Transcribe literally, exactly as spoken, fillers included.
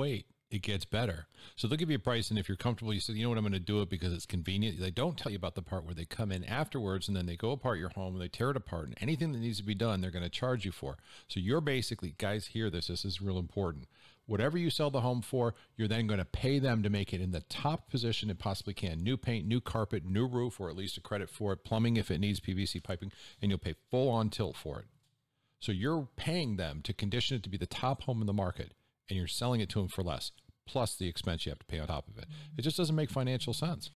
wait, it gets better. So they'll give you a price, and if you're comfortable, you say, you know what, I'm going to do it because it's convenient. They don't tell you about the part where they come in afterwards, and then they go apart your home, and they tear it apart, and anything that needs to be done, they're going to charge you for. So you're basically, guys, hear this. This is real important. Whatever you sell the home for, you're then going to pay them to make it in the top position it possibly can. New paint, new carpet, new roof, or at least a credit for it, plumbing if it needs, P V C piping, and you'll pay full-on tilt for it. So you're paying them to condition it to be the top home in the market, and you're selling it to them for less, plus the expense you have to pay on top of it. It just doesn't make financial sense.